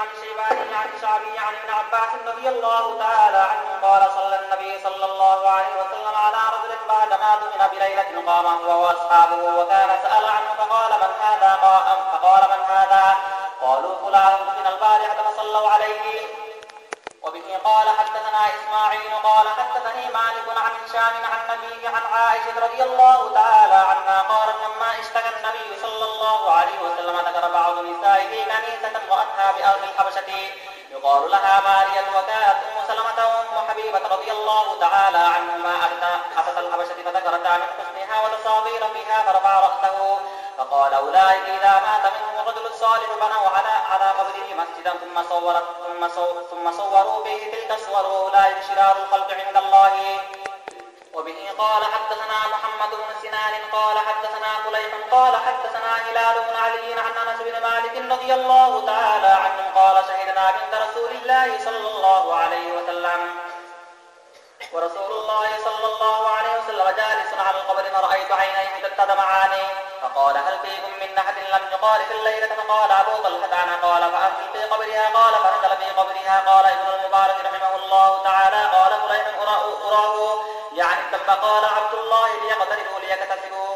عن شيبان عن شعبي عن ابن عباس رضي الله تعالى عنه قال صلى النبي صلى الله عليه وسلم على رجل بعدما دفن بليلة قام هو واصحابه وكان سأل عنه فقال من هذا؟ فقال من هذا؟ قالوا فلان دفن البارحة فصلوا عليه. وبه قال حدثنا إسماعيل قال حدثني مالك عن هشام عن أبيه عن عائشة رضي الله تعالى عنها قالت لما اشتكى النبي صلى الله عليه وسلم ذكر بعض نسائه كنيسة وأتها بأرض الحبشة يقال لها مارية وكانت أم سلمة وأم حبيبة رضي الله تعالى عنهما أتى حبشة الحبشة فذكرت من حسنها والتصاوير فيها فرفع رأسه فقال أولئك إذا مات منهم الرجل الصالح بنوا على قبره مسجدا ثم صوروا به تلك الصور وأولئك شرار الخلق عند الله. وبه قال حدثنا محمد بن سنان قال حدثنا كليب قال حدثنا هلال بن علي عن أنس بن مالك رضي الله تعالى عنه قال شهدنا عند رسول الله صلى الله عليه وسلم ورسول الله صلى الله عليه وسلم جالس على القبر فرأيت عينيه تدمعان فقال هل فيكم من أحد لم يقال في الليلة؟ فقال أبو طلحة أنا قال فأنزل في قبرها قال فنزل في قبرها قال ابن المبارك رحمه الله تعالى قال فليح أراه يعني ثم قال عبد الله ليقتربوا ليكتسبوا.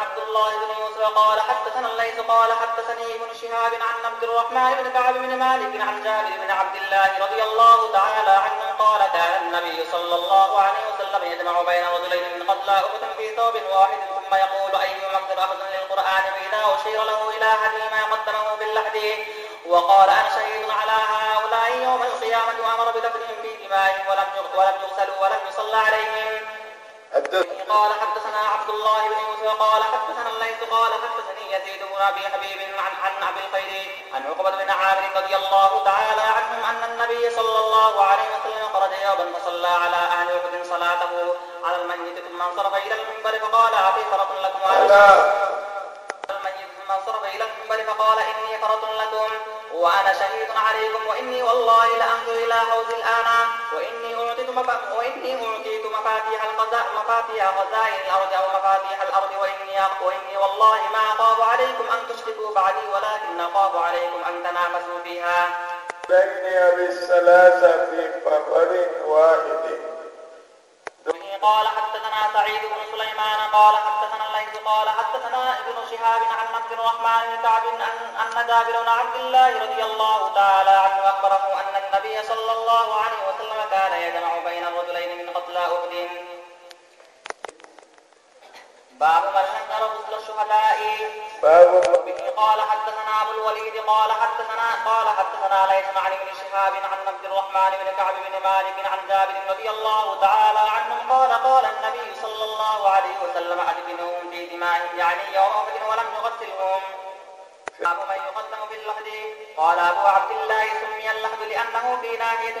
عبد الله بن يوسف قال حدثنا الليث قال حدثني ابن شهاب عن عبد الرحمن بن كعب بن مالك عن جابر بن عبد الله رضي الله تعالى عنه قال كان النبي صلى الله عليه وسلم يجمع بين رجلين من قد لا أخذ في ثوب واحد ثم يقول أيهما أكثر أخذ للقرآن فإذا أشير له إلى أحدهما ما قدمه باللحد وقال أنا شهيد على هؤلاء يوم القيامة وأمر بدفنهم في دمائهم ولم يغسلوا ولم يصلى عليهم. قال حدثنا عبد الله بن موسى قال حدثنا الليث قال حدثني يزيد بن ابي حبيب عن ابي الخير عن عقبه بن عامر رضي الله تعالى عنهم ان النبي صلى الله عليه وسلم خرج يوما فصلى على اهل عقد صلاته على الميت ثم انصرف الى المنبر فقال ابي فرط لكم الميت ثم انصرف الى المنبر فقال اني فرط لكم وأنا شهيد عليكم وإني والله لأنظر إلى حوز الآن وإني أعطيت مفاتيح خزائن الأرض أو مفاتيح الأرض وإني والله ما أخاف عليكم أن تشركوا بعدي ولكن أخاف عليكم أن تنافسوا فيها. تنيا بالثلاثة في قبر واحد. قال حدثنا سعيد بن سليمان قال حدثنا الليث قال حدثنا ابن شهاب عن عبد الرحمن بن كعب أن جابر بن عبد الله رضي الله تعالى عنه أخبره أن النبي صلى الله عليه وسلم كان يجمع بين الرجلين من قتلى أحد. باب من أنكر غسل الشهداء. قال حدثنا أبو الوليد قال حدثنا ليث عن ابن شهاب عن عبد الرحمن بن كعب بن مالك عن جابر رضي الله تعالى عنه قال قال النبي صلى الله عليه وسلم أدفنوهم في دمائهم يعني يوم أحد ولم يغسلهم. باب من يقدم باللحد. قال أبو عبد الله سمي اللحد لأنه في ناحية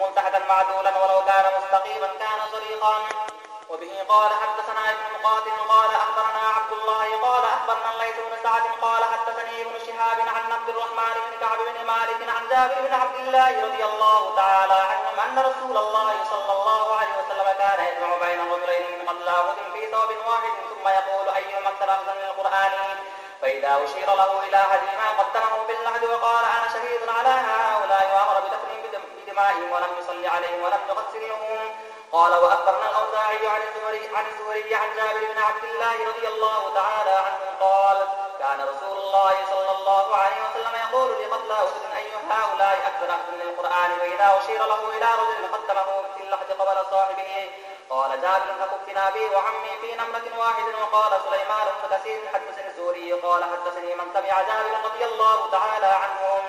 ملتحدا معدولا ولو كان مستقيما كان صريخا. وبه قال حدثنا ابن مقاتل قال أخبرنا عبد الله قال أخبرنا الليث بن سعد قال حدثني ابن شهاب عن عبد الرحمن بن كعب بن مالك عن جابر بن عبد الله رضي الله تعالى عنهم أن رسول الله صلى الله عليه وسلم كان يجمع بين الرجلين من قتلى أحد في ثوب واحد ثم يقول أيهما أكثر أخذا للقرآن فإذا أشير له إلى أحدهما قدمه باللحد وقال أنا شهيد على هؤلاء وأمر بدفنهم بدمائهم ولم يصلي عليهم ولم يغسلهم. قال وأخبرنا الأوزاعي عن الزهري عن جابر بن عبد الله رضي الله تعالى عنه قال كان رسول الله صلى الله عليه وسلم يقول لقتلى أحد أي هؤلاء أكثر أخذا للقرآن وإذا أشير له إلى رجل قدمه في اللحد قبل صاحبه. قال جابر فكفنا بي وعمي في نمرة واحد وقال سليمان بن كثير حدثني الزهري قال حدثني من تبع جابر رضي الله تعالى عنهم.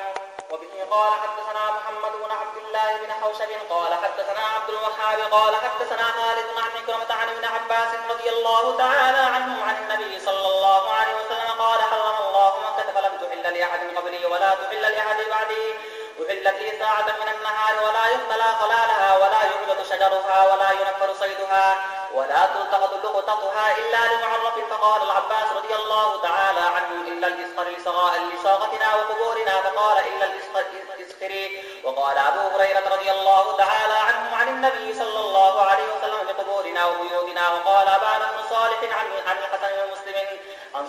وبه قال حدثنا محمد بن عبد الله بن حوشب قال حدثنا عبد الوهاب قال حدثنا خالد عن عكرمة عن ابن عباس رضي الله تعالى عنهم عن النبي صلى الله عليه وسلم قال حرم الله مكة فلم تحل لأحد قبلي ولا تحل لأحد بعدي أحلت لي ساعة من النهار ولا يبتلى خلالها ولا يعبد شجرها ولا ينفر صيدها ولا تلتقط لقطتها إلا لمعرف. فقال العباس رضي الله تعالى عنه إلا الإسقر لصاغتنا وقبورنا فقال إلا الإسقري. وقال أبو هريرة رضي الله تعالى عنه عن النبي صلى الله عليه وسلم لقبورنا وبيوتنا. وقال أبان بن صالح عن الحسن بن مسلم عن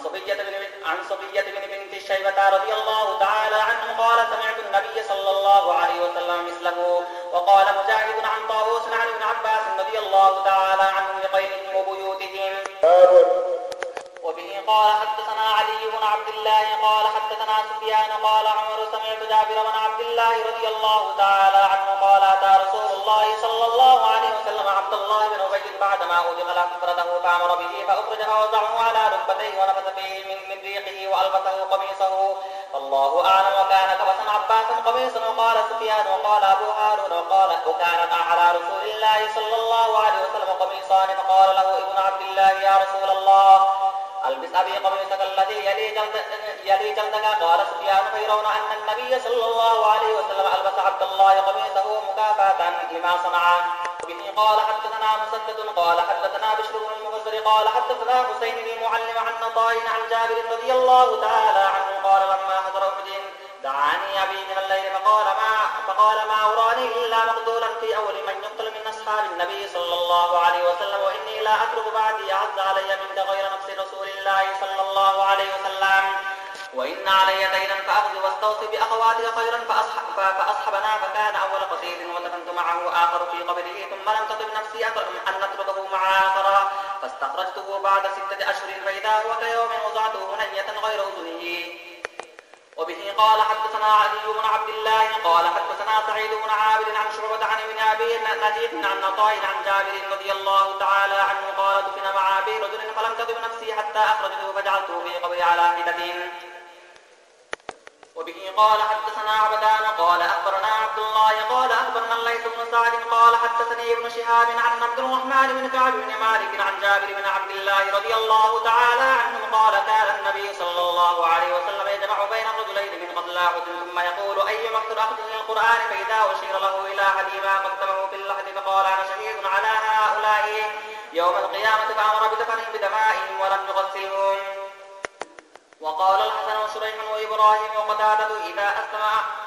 عن صفية بن بنت الشيبة رضي الله تعالى عنه قال سمعت النبي صلى الله عليه وسلم مثله. وقال مجاهد عن طاووس عن ابن عباس رضي الله تعالى عنهم لقيهم وبيوتهم. وبه قال حدثنا علي بن عبد الله قال حدثنا سفيان قال عمر سمعت جابر بن عبد الله رضي الله تعالى عنه قال أتى رسول الله صلى الله عليه وسلم عبد الله بن أبي بعدما أوجغ له كفرته فأمر به فأخرجه ووضعه على ركبتيه ونفث فيه من ريقه وألبسه قميصه. الله أعلم. وكان كبسا عباس قميصا. وقال سفيان وقال أبو هارون وقال وكانت على رسول الله صلى الله عليه وسلم قميصان. فقال له ابن عبد الله يا رسول الله ألبس أبي قميصك الذي يلي جلدك. قال سفيان فيرون أن النبي صلى الله عليه وسلم ألبس عبد الله قميصه مكافأة لما صنع. وبه قال حدثنا مسدد قال حدثنا بشر بن المنذر قال حدثنا حسين بن معلم عن عطاء عن جابر رضي الله تعالى عنه قال لما حضر أحد دعاني أبي من الليل فقال ما أراني إلا مقتولا في أول من يقتل من أصحاب النبي صلى الله عليه وسلم وإني لا أترك بعدي أعز علي منك غير نفس رسول الله صلى الله عليه وسلم. وإن علي دينا فأخذ واستوصي بأخواتك خيرا فأصحبنا فكان أول قصيد ودفنت معه آخر في قبره ثم لم تطب نفسي أن نتركه مع آخر فاستخرجته بعد 6 أشهر فإذا هو كيوم وضعته هنية غير أذنه. وبه قال حدثنا علي بن عبد الله قال حدثنا سعيد بن عابد عن شعبة عن ابن أبي نجيح عن عطاء عن جابر رضي الله تعالى عنه قال دفن مع أبي رجل فلم تطب نفسي حتى أخرجته فجعلته في قبري على حدة. وبه قال حدثنا عبدان قال أخبرنا عبد الله قال أخبرنا الليث بن سعد قال حدثني ابن شهاب عن عبد الرحمن بن كعب بن مالك عن جابر بن عبد الله رضي الله تعالى عنه قال كان النبي صلى الله عليه وسلم يجمع بين الرجلين من قتلى أحد ثم يقول أي مقتل أحد للقرآن فإذا أشير له إلى أحد ما قدمه في اللحد فقال أنا شهيد على هؤلاء يوم القيامة فأمر بدفنهم بدمائهم ولم يغسلهم. وقال الحسن وشريح وإبراهيم وقتادة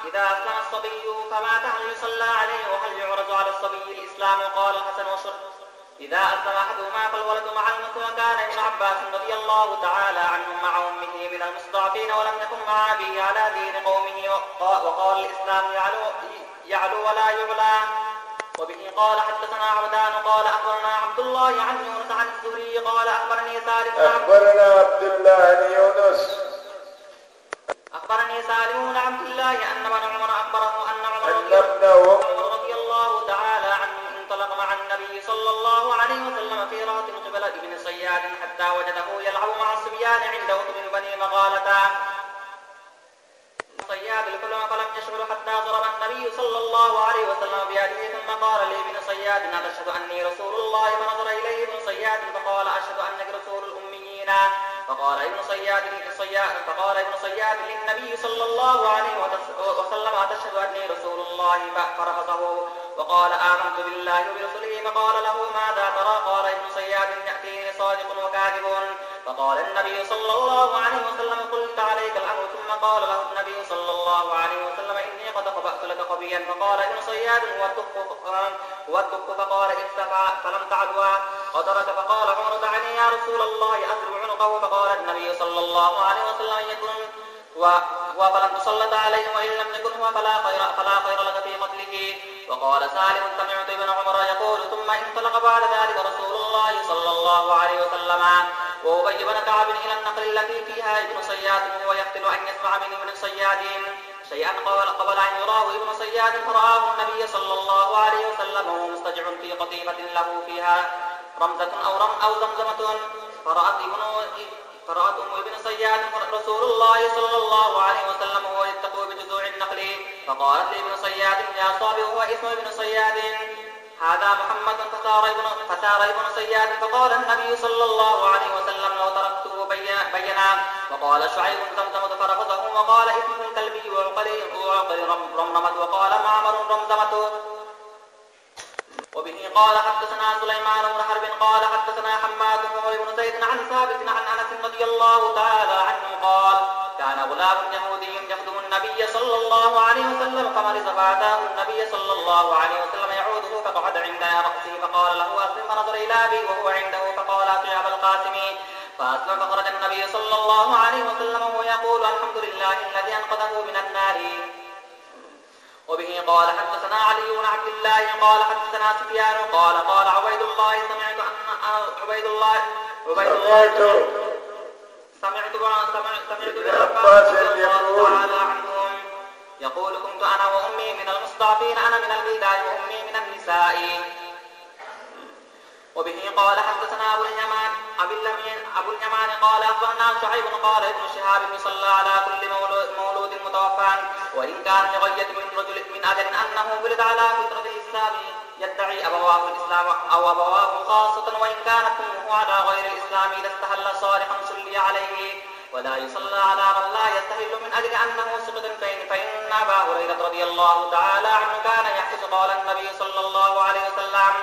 إذا أسلم الصبي فمات هل يصلى عليه وهل يعرض على الصبي الإسلام؟ وقال الحسن وشريح إذا أسلم أحدهما فالولد مع الأنثى. وكان ابن عباس رضي الله تعالى عنهم مع أمه من المستضعفين ولم يكن مع أبيه على دين قومه وقال الإسلام يعلو ولا يعلى. وبه قال حدثنا عبدان قال أخبرنا عبد الله عن يونس عن الزهري قال أخبرني سالم بن عبد الله أن ابن عمر أخبره أن عمر رضي الله تعالى عنه انطلق مع النبي صلى الله عليه وسلم في رهط قبل ابن صياد حتى وجده يلعب مع الصبيان عند وطن بني مغالة صياد الكلمة فلم يشعر حتى ضرب النبي صلى الله عليه وسلم بيده ثم قال لابن صياد أشهد أني رسول الله فنظر إليه ابن صياد فقال أشهد أنك رسول الأميين. فقال ابن صياد للنبي صلى الله عليه وسلم أتشهد أني رسول الله؟ فرفضه وقال آمنت بالله ورسوله. فقال له ماذا ترى؟ قال ابن صياد يأتيني صادق وكاذب. فقال النبي صلى الله عليه وسلم قلت عليك الأمر. ثم قال له النبي صلى الله عليه وسلم إني قد خبأت لك خبيا. فقال ابن صياد هو الدق. فقال ارتفع فلم تعدوا قدرك. فقال عمر دعني يا رسول الله أضرب عنقه. فقال النبي صلى الله عليه وسلم يكن هو فلم تسلط عليه وإن لم يكن هو فلا خير لك في قتله. وقال سالم سمعت ابن عمر يقول ثم انطلق بعد ذلك رسول الله صلى الله عليه وسلم وأبي بن كعب إلى النقل التي فيها ابن صياد وهو يقتل أن يسمع من ابن صياد شيئا قبل أن يراه ابن صياد. فرآه النبي صلى الله عليه وسلم وهو مستجع في قطيفة له فيها رمزة أو زمزمة. فرأت أم ابن صياد رسول الله صلى الله عليه وسلم وهو يتقو بجذوع النخل. فقالت لابن صياد يا صابي هو اسم ابن صياد هذا محمد. فسار ابن صياد. فقال النبي صلى الله عليه وسلم لو تركته بينا. وقال شعيب زمزمة. فرفضه وقال اسمه كلبي وعقل رمرمة. وقال معمر رمزمة. وبه قال حدثنا سليمان بن حرب قال حدثنا حماد بن زيد عن ثابت عن أنس رضي الله تعالى عنه قال كان غلام يهودي يخدم النبي صلى الله عليه وسلم فمرض فأتاه النبي صلى الله عليه وسلم يعوده فقعد عند رأسه. فقال له أسلم. فنظر إلى أبي وهو عنده. فقال يا أبا القاسم فأتلقى خرج النبي صلى الله عليه وسلم ويقول الحمد لله الذي أنقذه من النار. وبه قال حدثنا علي بن عبد الله قال حدثنا سفيان قال قال عبيد الله سمعت ابن عباس رضي الله تعالى عنهم يقول كنت أنا وأمي من المستضعفين، أنا من الولدان وأمي من النساء. وبه قال حدثنا أبو اليمان قال أخبرنا شعيب قال ابن شهاب يصلى على كل مولود متوفى وإن كان يغيد من أجل أنه ولد على فطرة الإسلام يدعي أبواه الإسلام أو أبواه خاصة وإن كانت أمه على غير الإسلام إذا استهل صالحا صلي عليه ولا يصلى على من لا يستهل من أجل أنه سقط فإن أبا هريرة رضي الله تعالى عنه كان يحدث قال النبي صلى الله عليه وسلم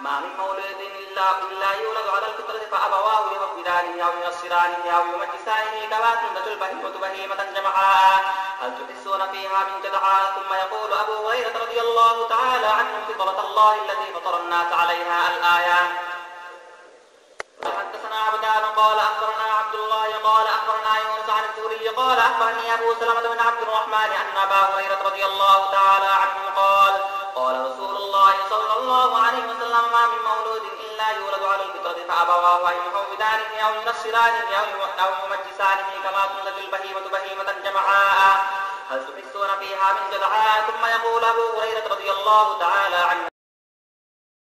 ما من مولد إلا يولد على الفطرة فأبواه يموّلانه أو ينصرانه أو يمجسانه كما تنبت البهيمة بهيمة جمعاء هل تحسون فيها من جدعاء. ثم يقول أبو هريرة رضي الله تعالى عنه فطرة الله التي فطر الناس عليها الآية. حدثنا عبدان قال أخبرنا عبد الله قال أخبرنا يونس عن الزهري قال أخبرني أبو سلمة بن عبد الرحمن أن أبا هريرة رضي الله تعالى عنه قال رسول الله صلى الله عليه وسلم ما من مولود إلا يولد على الفطرة فأبواه أن يحودانه أو ينصرانه أو يمجسانه كما تنلج البهيمة بهيمة جمعاء هل تحسون فيها من جدعاء. ثم يقول أبو هريرة رضي الله تعالى عنه